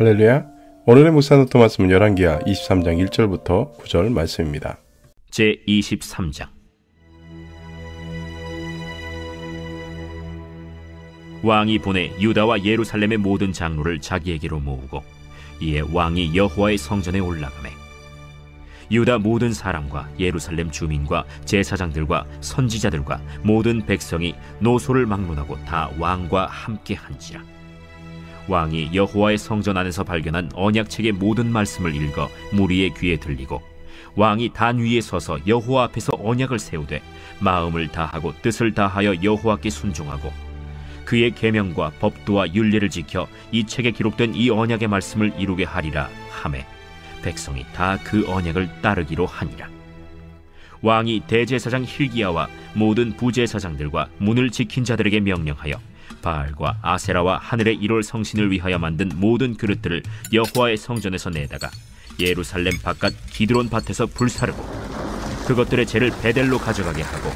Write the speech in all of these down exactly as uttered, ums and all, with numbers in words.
할렐루야. 오늘의 묵상노트 말씀은 열왕기하 이십삼 장 일 절부터 구 절 말씀입니다. 제이십삼 장. 왕이 보내 유다와 예루살렘의 모든 장로를 자기에게로 모으고 이에 왕이 여호와의 성전에 올라가매 유다 모든 사람과 예루살렘 주민과 제사장들과 선지자들과 모든 백성이 노소를 막론하고 다 왕과 함께 한지라. 왕이 여호와의 성전 안에서 발견한 언약책의 모든 말씀을 읽어 무리의 귀에 들리고 왕이 단 위에 서서 여호와 앞에서 언약을 세우되 마음을 다하고 뜻을 다하여 여호와께 순종하고 그의 계명과 법도와 율례를 지켜 이 책에 기록된 이 언약의 말씀을 이루게 하리라 하매 백성이 다 그 언약을 따르기로 하니라. 왕이 대제사장 hil기야와 모든 부제사장들과 문을 지킨 자들에게 명령하여 바알과 아세라와 하늘의 일월 성신을 위하여 만든 모든 그릇들을 여호와의 성전에서 내다가 예루살렘 바깥 기드론 밭에서 불사르고 그것들의 재를 베델로 가져가게 하고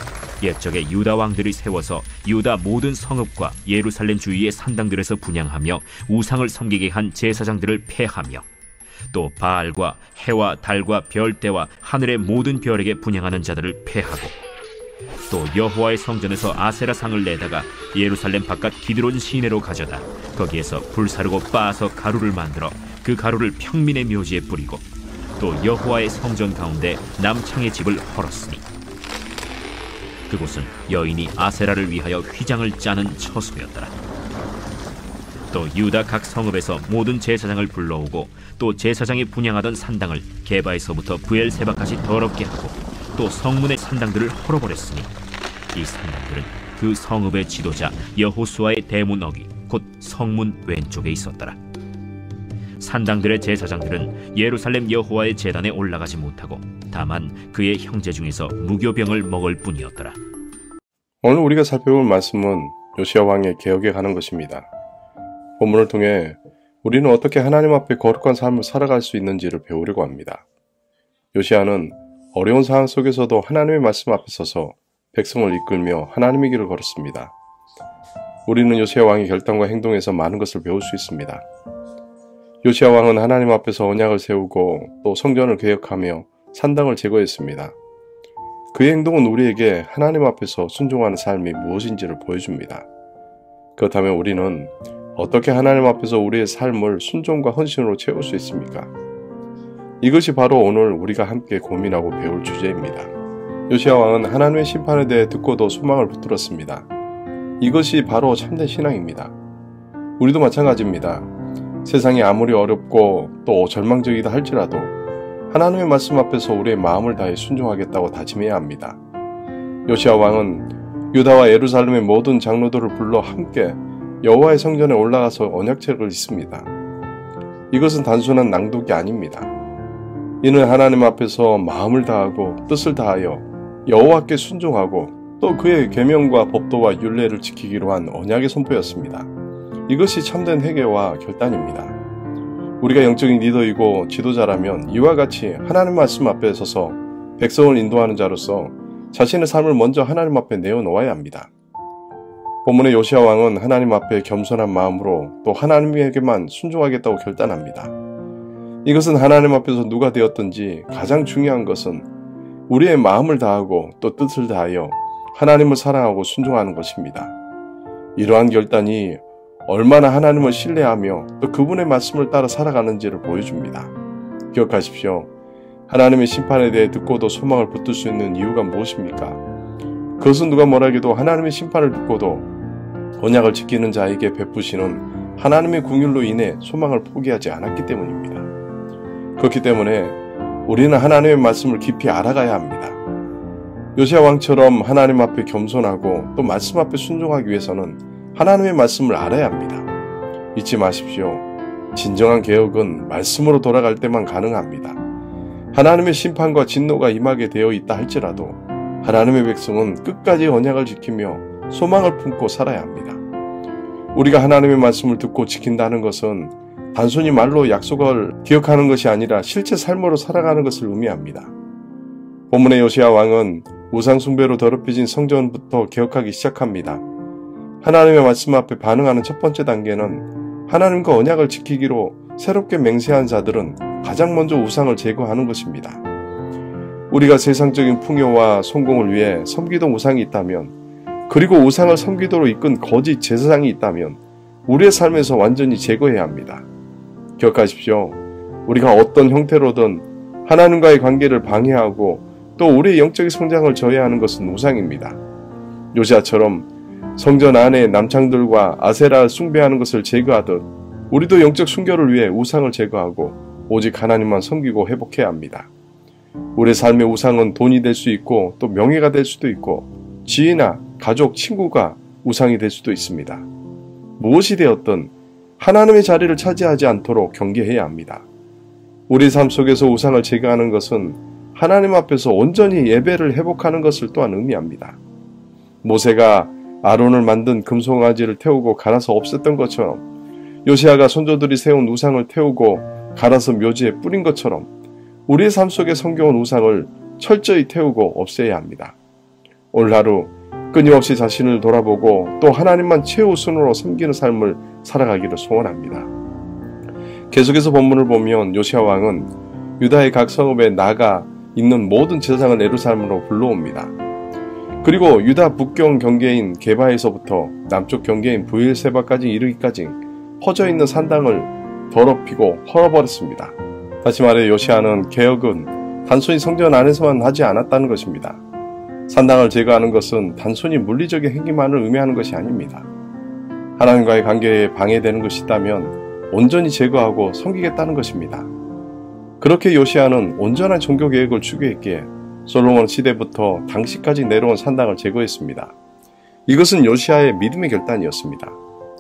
옛적에 유다 왕들이 세워서 유다 모든 성읍과 예루살렘 주위의 산당들에서 분양하며 우상을 섬기게 한 제사장들을 폐하며 또 바알과 해와 달과 별대와 하늘의 모든 별에게 분향하는 자들을 폐하고 또 여호와의 성전에서 아세라상을 내다가 예루살렘 바깥 기드론 시내로 가져다 거기에서 불사르고 빻아서 가루를 만들어 그 가루를 평민의 묘지에 뿌리고 또 여호와의 성전 가운데 남창의 집을 헐었으니 그곳은 여인이 아세라를 위하여 휘장을 짜는 처소였더라. 또 유다 각 성읍에서 모든 제사장을 불러오고 또 제사장이 분향하던 산당을 게바에서부터 브엘세바까지 더럽게 하고 또 성문의 산당들을 헐어버렸으니 이 산당들은 그 성읍의 지도자 여호수아의 대문 어귀 곧 성문 왼쪽에 있었더라. 산당들의 제사장들은 예루살렘 여호와의 제단에 올라가지 못하고 다만 그의 형제 중에서 무교병을 먹을 뿐이었더라. 오늘 우리가 살펴본 말씀은 요시야 왕의 개혁에 관한 것입니다. 본문을 통해 우리는 어떻게 하나님 앞에 거룩한 삶을 살아갈 수 있는지를 배우려고 합니다. 요시야는 어려운 상황 속에서도 하나님의 말씀 앞에 서서 백성을 이끌며 하나님의 길을 걸었습니다. 우리는 요시야 왕의 결단과 행동에서 많은 것을 배울 수 있습니다. 요시야 왕은 하나님 앞에서 언약을 세우고 또 성전을 개혁하며 산당을 제거했습니다. 그의 행동은 우리에게 하나님 앞에서 순종하는 삶이 무엇인지를 보여줍니다. 그렇다면 우리는 어떻게 하나님 앞에서 우리의 삶을 순종과 헌신으로 채울 수 있습니까? 이것이 바로 오늘 우리가 함께 고민하고 배울 주제입니다. 요시야 왕은 하나님의 심판에 대해 듣고도 소망을 붙들었습니다. 이것이 바로 참된 신앙입니다. 우리도 마찬가지입니다. 세상이 아무리 어렵고 또 절망적이다 할지라도 하나님의 말씀 앞에서 우리의 마음을 다해 순종하겠다고 다짐해야 합니다. 요시야 왕은 유다와 예루살렘의 모든 장로들을 불러 함께 여호와의 성전에 올라가서 언약책을 읽습니다. 이것은 단순한 낭독이 아닙니다. 이는 하나님 앞에서 마음을 다하고 뜻을 다하여 여호와께 순종하고 또 그의 계명과 법도와 율례를 지키기로 한 언약의 선포였습니다. 이것이 참된 회개와 결단입니다. 우리가 영적인 리더이고 지도자라면 이와 같이 하나님 말씀 앞에 서서 백성을 인도하는 자로서 자신의 삶을 먼저 하나님 앞에 내어놓아야 합니다. 본문의 요시야 왕은 하나님 앞에 겸손한 마음으로 또 하나님에게만 순종하겠다고 결단합니다. 이것은 하나님 앞에서 누가 되었든지 가장 중요한 것은 우리의 마음을 다하고 또 뜻을 다하여 하나님을 사랑하고 순종하는 것입니다. 이러한 결단이 얼마나 하나님을 신뢰하며 또 그분의 말씀을 따라 살아가는지를 보여줍니다. 기억하십시오. 하나님의 심판에 대해 듣고도 소망을 붙들 수 있는 이유가 무엇입니까? 그것은 누가 뭐라 해도 하나님의 심판을 듣고도 언약을 지키는 자에게 베푸시는 하나님의 긍휼로 인해 소망을 포기하지 않았기 때문입니다. 그렇기 때문에 우리는 하나님의 말씀을 깊이 알아가야 합니다. 요시야 왕처럼 하나님 앞에 겸손하고 또 말씀 앞에 순종하기 위해서는 하나님의 말씀을 알아야 합니다. 잊지 마십시오. 진정한 개혁은 말씀으로 돌아갈 때만 가능합니다. 하나님의 심판과 진노가 임하게 되어 있다 할지라도 하나님의 백성은 끝까지 언약을 지키며 소망을 품고 살아야 합니다. 우리가 하나님의 말씀을 듣고 지킨다는 것은 단순히 말로 약속을 기억하는 것이 아니라 실제 삶으로 살아가는 것을 의미합니다. 본문의 요시야 왕은 우상 숭배로 더럽혀진 성전부터 개혁하기 시작합니다. 하나님의 말씀 앞에 반응하는 첫 번째 단계는 하나님과 언약을 지키기로 새롭게 맹세한 자들은 가장 먼저 우상을 제거하는 것입니다. 우리가 세상적인 풍요와 성공을 위해 섬기던 우상이 있다면, 그리고 우상을 섬기도록 이끈 거짓 제사장이 있다면 우리의 삶에서 완전히 제거해야 합니다. 기억하십시오. 우리가 어떤 형태로든 하나님과의 관계를 방해하고 또 우리의 영적인 성장을 저해하는 것은 우상입니다. 요시야처럼 성전 안에 남창들과 아세라를 숭배하는 것을 제거하듯 우리도 영적 순결을 위해 우상을 제거하고 오직 하나님만 섬기고 회복해야 합니다. 우리의 삶의 우상은 돈이 될 수 있고 또 명예가 될 수도 있고 지인이나 가족, 친구가 우상이 될 수도 있습니다. 무엇이 되었든 하나님의 자리를 차지하지 않도록 경계해야 합니다. 우리 삶 속에서 우상을 제거하는 것은 하나님 앞에서 온전히 예배를 회복하는 것을 또한 의미합니다. 모세가 아론을 만든 금송아지를 태우고 갈아서 없앴던 것처럼, 요시야가 선조들이 세운 우상을 태우고 갈아서 묘지에 뿌린 것처럼 우리의 삶 속에 성겨운 우상을 철저히 태우고 없애야 합니다. 오늘 하루 끊임없이 자신을 돌아보고 또 하나님만 최우선으로 섬기는 삶을 살아가기를 소원합니다. 계속해서 본문을 보면 요시야 왕은 유다의 각 성읍에 나가 있는 모든 제사장을 예루살렘으로 불러옵니다. 그리고 유다 북경 경계인 게바에서부터 남쪽 경계인 브엘세바까지 이르기까지 퍼져있는 산당을 더럽히고 헐어버렸습니다. 다시 말해 요시야는 개혁은 단순히 성전 안에서만 하지 않았다는 것입니다. 산당을 제거하는 것은 단순히 물리적인 행위만을 의미하는 것이 아닙니다. 하나님과의 관계에 방해되는 것이 있다면 온전히 제거하고 섬기겠다는 것입니다. 그렇게 요시야는 온전한 종교 개혁을 추구했기에 솔로몬 시대부터 당시까지 내려온 산당을 제거했습니다. 이것은 요시야의 믿음의 결단이었습니다.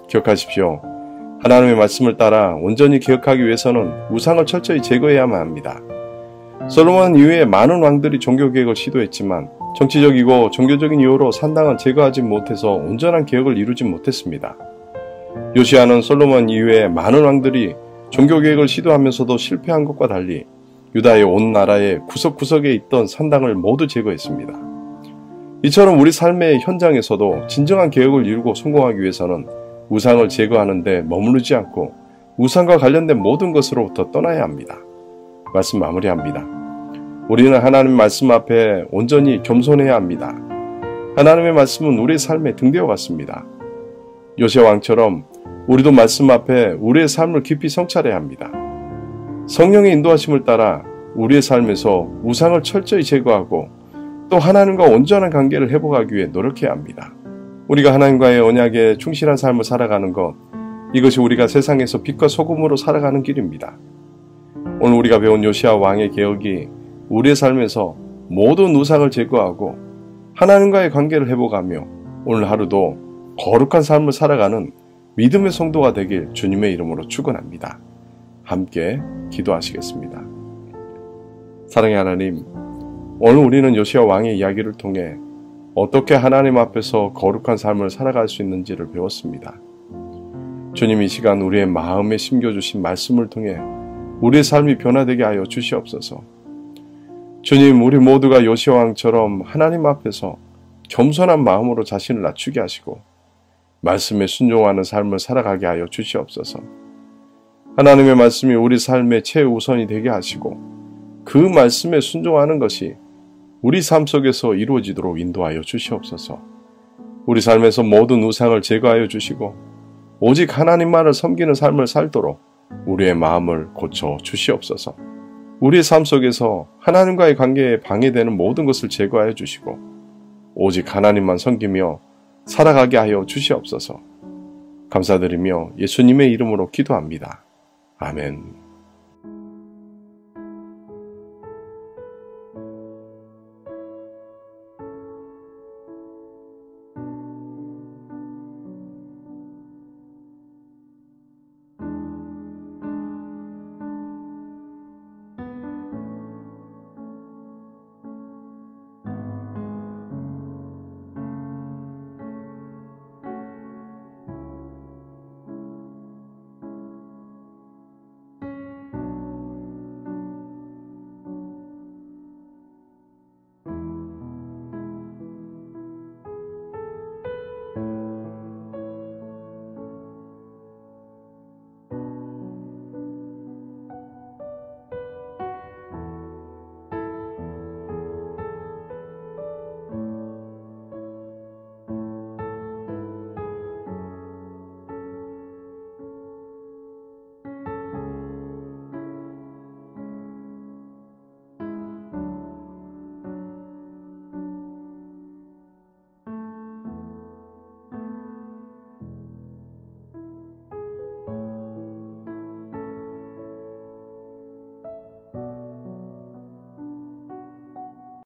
기억하십시오. 하나님의 말씀을 따라 온전히 개혁하기 위해서는 우상을 철저히 제거해야만 합니다. 솔로몬 이후에 많은 왕들이 종교 개혁을 시도했지만 정치적이고 종교적인 이유로 산당을 제거하지 못해서 온전한 개혁을 이루지 못했습니다. 요시야는 솔로몬 이후에 많은 왕들이 종교 개혁을 시도하면서도 실패한 것과 달리 유다의 온 나라의 구석구석에 있던 산당을 모두 제거했습니다. 이처럼 우리 삶의 현장에서도 진정한 개혁을 이루고 성공하기 위해서는 우상을 제거하는 데 머무르지 않고 우상과 관련된 모든 것으로부터 떠나야 합니다. 말씀 마무리합니다. 우리는 하나님의 말씀 앞에 온전히 겸손해야 합니다. 하나님의 말씀은 우리의 삶의 등대와 같습니다. 요시야 왕처럼 우리도 말씀 앞에 우리의 삶을 깊이 성찰해야 합니다. 성령의 인도하심을 따라 우리의 삶에서 우상을 철저히 제거하고 또 하나님과 온전한 관계를 회복하기 위해 노력해야 합니다. 우리가 하나님과의 언약에 충실한 삶을 살아가는 것, 이것이 우리가 세상에서 빛과 소금으로 살아가는 길입니다. 오늘 우리가 배운 요시야 왕의 개혁이 우리의 삶에서 모든 우상을 제거하고 하나님과의 관계를 회복하며 오늘 하루도 거룩한 삶을 살아가는 믿음의 성도가 되길 주님의 이름으로 축원합니다. 함께 기도하시겠습니다. 사랑의 하나님, 오늘 우리는 요시야 왕의 이야기를 통해 어떻게 하나님 앞에서 거룩한 삶을 살아갈 수 있는지를 배웠습니다. 주님, 이 시간 우리의 마음에 심겨주신 말씀을 통해 우리의 삶이 변화되게 하여 주시옵소서. 주님, 우리 모두가 요시야 왕처럼 하나님 앞에서 겸손한 마음으로 자신을 낮추게 하시고 말씀에 순종하는 삶을 살아가게 하여 주시옵소서. 하나님의 말씀이 우리 삶의 최우선이 되게 하시고 그 말씀에 순종하는 것이 우리 삶 속에서 이루어지도록 인도하여 주시옵소서. 우리 삶에서 모든 우상을 제거하여 주시고 오직 하나님만을 섬기는 삶을 살도록 우리의 마음을 고쳐 주시옵소서. 우리의 삶 속에서 하나님과의 관계에 방해되는 모든 것을 제거하여 주시고 오직 하나님만 섬기며 살아가게 하여 주시옵소서. 감사드리며 예수님의 이름으로 기도합니다. 아멘.